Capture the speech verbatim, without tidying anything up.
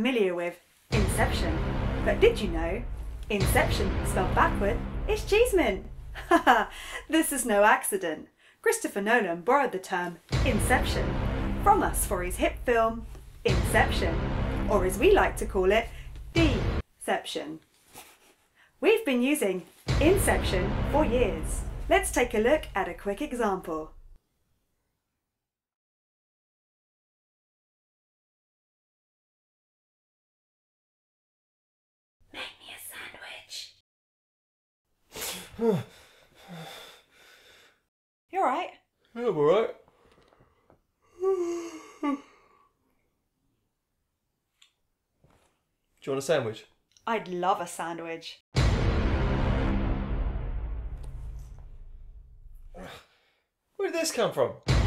familiar with Inception. But did you know Inception spelled backward is Cheeseman? Haha, this is no accident. Christopher Nolan borrowed the term Inception from us for his hit film Inception, or as we like to call it, Deception. We've been using Inception for years. Let's take a look at a quick example. Make me a sandwich. You alright? Yeah, I'm alright. Do you want a sandwich? I'd love a sandwich. Where did this come from?